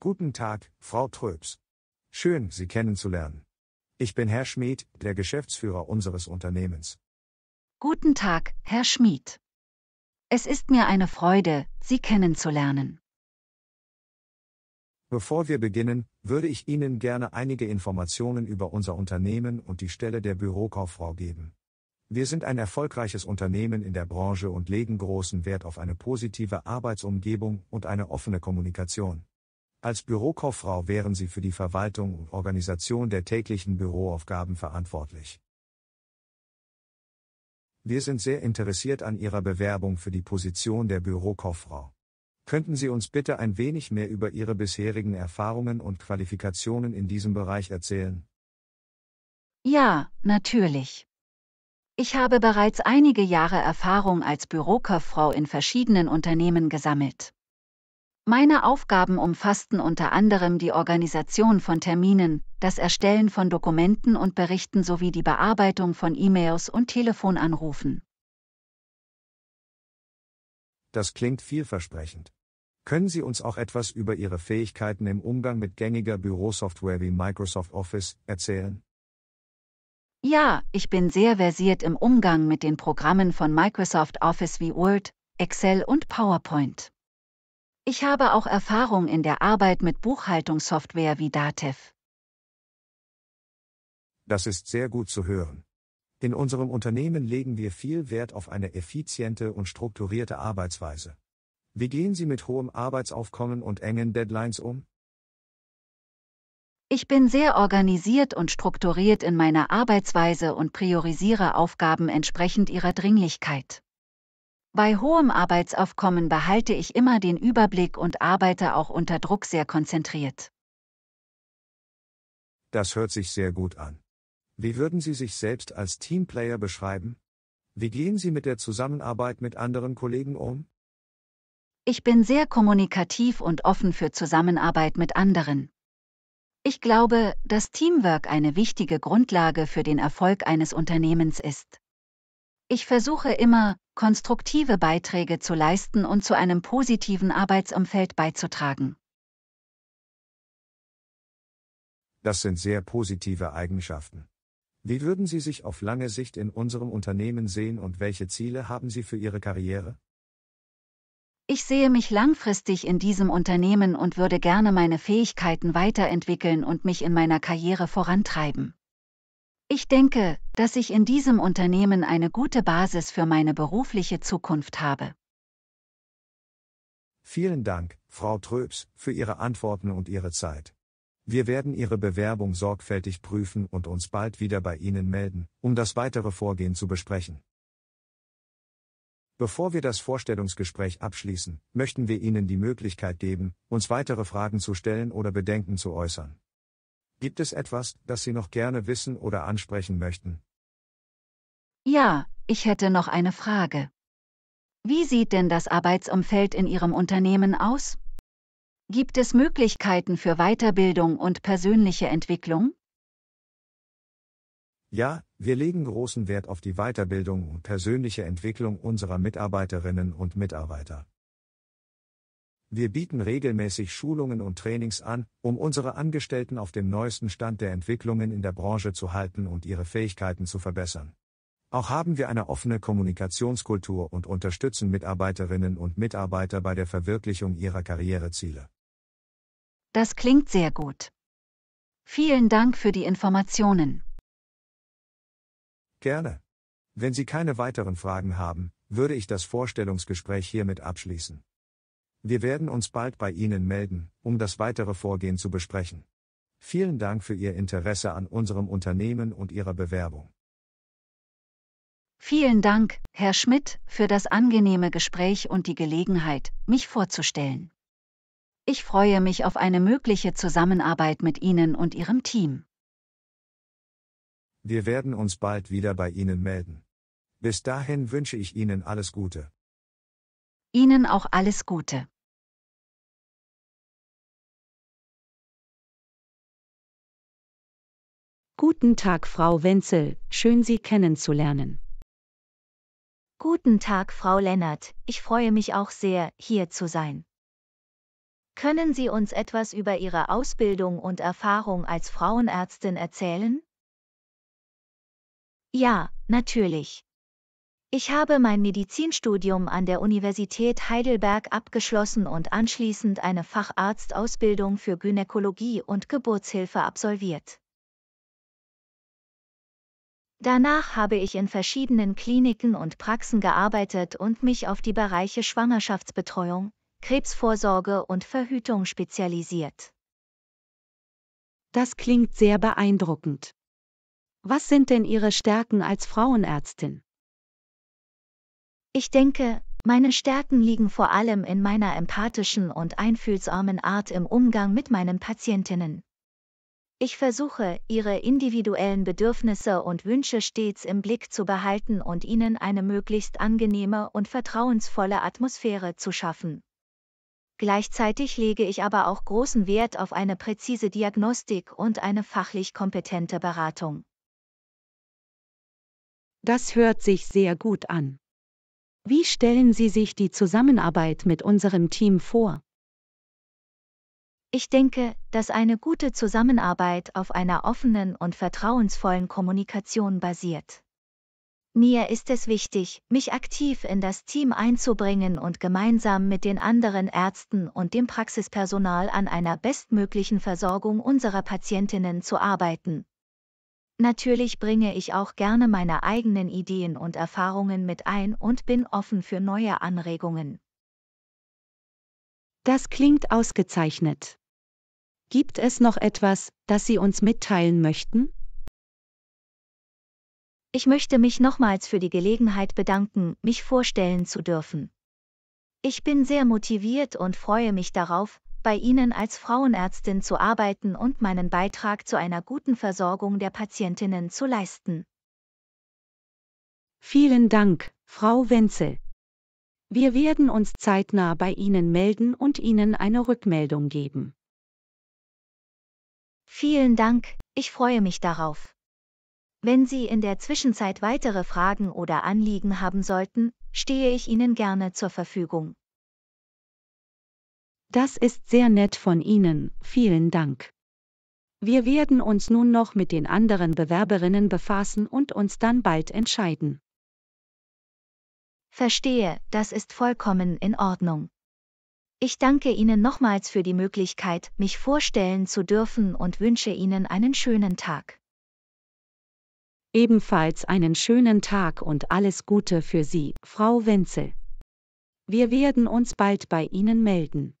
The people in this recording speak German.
Guten Tag, Frau Tröbs. Schön, Sie kennenzulernen. Ich bin Herr Schmid, der Geschäftsführer unseres Unternehmens. Guten Tag, Herr Schmid. Es ist mir eine Freude, Sie kennenzulernen. Bevor wir beginnen, würde ich Ihnen gerne einige Informationen über unser Unternehmen und die Stelle der Bürokauffrau geben. Wir sind ein erfolgreiches Unternehmen in der Branche und legen großen Wert auf eine positive Arbeitsumgebung und eine offene Kommunikation. Als Bürokauffrau wären Sie für die Verwaltung und Organisation der täglichen Büroaufgaben verantwortlich. Wir sind sehr interessiert an Ihrer Bewerbung für die Position der Bürokauffrau. Könnten Sie uns bitte ein wenig mehr über Ihre bisherigen Erfahrungen und Qualifikationen in diesem Bereich erzählen? Ja, natürlich. Ich habe bereits einige Jahre Erfahrung als Bürokauffrau in verschiedenen Unternehmen gesammelt. Meine Aufgaben umfassten unter anderem die Organisation von Terminen, das Erstellen von Dokumenten und Berichten sowie die Bearbeitung von E-Mails und Telefonanrufen. Das klingt vielversprechend. Können Sie uns auch etwas über Ihre Fähigkeiten im Umgang mit gängiger Bürosoftware wie Microsoft Office erzählen? Ja, ich bin sehr versiert im Umgang mit den Programmen von Microsoft Office wie Word, Excel und PowerPoint. Ich habe auch Erfahrung in der Arbeit mit Buchhaltungssoftware wie DATEV. Das ist sehr gut zu hören. In unserem Unternehmen legen wir viel Wert auf eine effiziente und strukturierte Arbeitsweise. Wie gehen Sie mit hohem Arbeitsaufkommen und engen Deadlines um? Ich bin sehr organisiert und strukturiert in meiner Arbeitsweise und priorisiere Aufgaben entsprechend ihrer Dringlichkeit. Bei hohem Arbeitsaufkommen behalte ich immer den Überblick und arbeite auch unter Druck sehr konzentriert. Das hört sich sehr gut an. Wie würden Sie sich selbst als Teamplayer beschreiben? Wie gehen Sie mit der Zusammenarbeit mit anderen Kollegen um? Ich bin sehr kommunikativ und offen für Zusammenarbeit mit anderen. Ich glaube, dass Teamwork eine wichtige Grundlage für den Erfolg eines Unternehmens ist. Ich versuche immer, konstruktive Beiträge zu leisten und zu einem positiven Arbeitsumfeld beizutragen. Das sind sehr positive Eigenschaften. Wie würden Sie sich auf lange Sicht in unserem Unternehmen sehen und welche Ziele haben Sie für Ihre Karriere? Ich sehe mich langfristig in diesem Unternehmen und würde gerne meine Fähigkeiten weiterentwickeln und mich in meiner Karriere vorantreiben. Ich denke, dass ich in diesem Unternehmen eine gute Basis für meine berufliche Zukunft habe. Vielen Dank, Frau Tröbs, für Ihre Antworten und Ihre Zeit. Wir werden Ihre Bewerbung sorgfältig prüfen und uns bald wieder bei Ihnen melden, um das weitere Vorgehen zu besprechen. Bevor wir das Vorstellungsgespräch abschließen, möchten wir Ihnen die Möglichkeit geben, uns weitere Fragen zu stellen oder Bedenken zu äußern. Gibt es etwas, das Sie noch gerne wissen oder ansprechen möchten? Ja, ich hätte noch eine Frage. Wie sieht denn das Arbeitsumfeld in Ihrem Unternehmen aus? Gibt es Möglichkeiten für Weiterbildung und persönliche Entwicklung? Ja, wir legen großen Wert auf die Weiterbildung und persönliche Entwicklung unserer Mitarbeiterinnen und Mitarbeiter. Wir bieten regelmäßig Schulungen und Trainings an, um unsere Angestellten auf dem neuesten Stand der Entwicklungen in der Branche zu halten und ihre Fähigkeiten zu verbessern. Auch haben wir eine offene Kommunikationskultur und unterstützen Mitarbeiterinnen und Mitarbeiter bei der Verwirklichung ihrer Karriereziele. Das klingt sehr gut. Vielen Dank für die Informationen. Gerne. Wenn Sie keine weiteren Fragen haben, würde ich das Vorstellungsgespräch hiermit abschließen. Wir werden uns bald bei Ihnen melden, um das weitere Vorgehen zu besprechen. Vielen Dank für Ihr Interesse an unserem Unternehmen und Ihrer Bewerbung. Vielen Dank, Herr Schmid, für das angenehme Gespräch und die Gelegenheit, mich vorzustellen. Ich freue mich auf eine mögliche Zusammenarbeit mit Ihnen und Ihrem Team. Wir werden uns bald wieder bei Ihnen melden. Bis dahin wünsche ich Ihnen alles Gute. Ihnen auch alles Gute. Guten Tag, Frau Wenzel, schön Sie kennenzulernen. Guten Tag, Frau Lennert, ich freue mich auch sehr, hier zu sein. Können Sie uns etwas über Ihre Ausbildung und Erfahrung als Frauenärztin erzählen? Ja, natürlich. Ich habe mein Medizinstudium an der Universität Heidelberg abgeschlossen und anschließend eine Facharztausbildung für Gynäkologie und Geburtshilfe absolviert. Danach habe ich in verschiedenen Kliniken und Praxen gearbeitet und mich auf die Bereiche Schwangerschaftsbetreuung, Krebsvorsorge und Verhütung spezialisiert. Das klingt sehr beeindruckend. Was sind denn Ihre Stärken als Frauenärztin? Ich denke, meine Stärken liegen vor allem in meiner empathischen und einfühlsamen Art im Umgang mit meinen Patientinnen. Ich versuche, ihre individuellen Bedürfnisse und Wünsche stets im Blick zu behalten und ihnen eine möglichst angenehme und vertrauensvolle Atmosphäre zu schaffen. Gleichzeitig lege ich aber auch großen Wert auf eine präzise Diagnostik und eine fachlich kompetente Beratung. Das hört sich sehr gut an. Wie stellen Sie sich die Zusammenarbeit mit unserem Team vor? Ich denke, dass eine gute Zusammenarbeit auf einer offenen und vertrauensvollen Kommunikation basiert. Mir ist es wichtig, mich aktiv in das Team einzubringen und gemeinsam mit den anderen Ärzten und dem Praxispersonal an einer bestmöglichen Versorgung unserer Patientinnen zu arbeiten. Natürlich bringe ich auch gerne meine eigenen Ideen und Erfahrungen mit ein und bin offen für neue Anregungen. Das klingt ausgezeichnet. Gibt es noch etwas, das Sie uns mitteilen möchten? Ich möchte mich nochmals für die Gelegenheit bedanken, mich vorstellen zu dürfen. Ich bin sehr motiviert und freue mich darauf, bei Ihnen als Frauenärztin zu arbeiten und meinen Beitrag zu einer guten Versorgung der Patientinnen zu leisten. Vielen Dank, Frau Wenzel. Wir werden uns zeitnah bei Ihnen melden und Ihnen eine Rückmeldung geben. Vielen Dank, ich freue mich darauf. Wenn Sie in der Zwischenzeit weitere Fragen oder Anliegen haben sollten, stehe ich Ihnen gerne zur Verfügung. Das ist sehr nett von Ihnen, vielen Dank. Wir werden uns nun noch mit den anderen Bewerberinnen befassen und uns dann bald entscheiden. Verstehe, das ist vollkommen in Ordnung. Ich danke Ihnen nochmals für die Möglichkeit, mich vorstellen zu dürfen und wünsche Ihnen einen schönen Tag. Ebenfalls einen schönen Tag und alles Gute für Sie, Frau Wenzel. Wir werden uns bald bei Ihnen melden.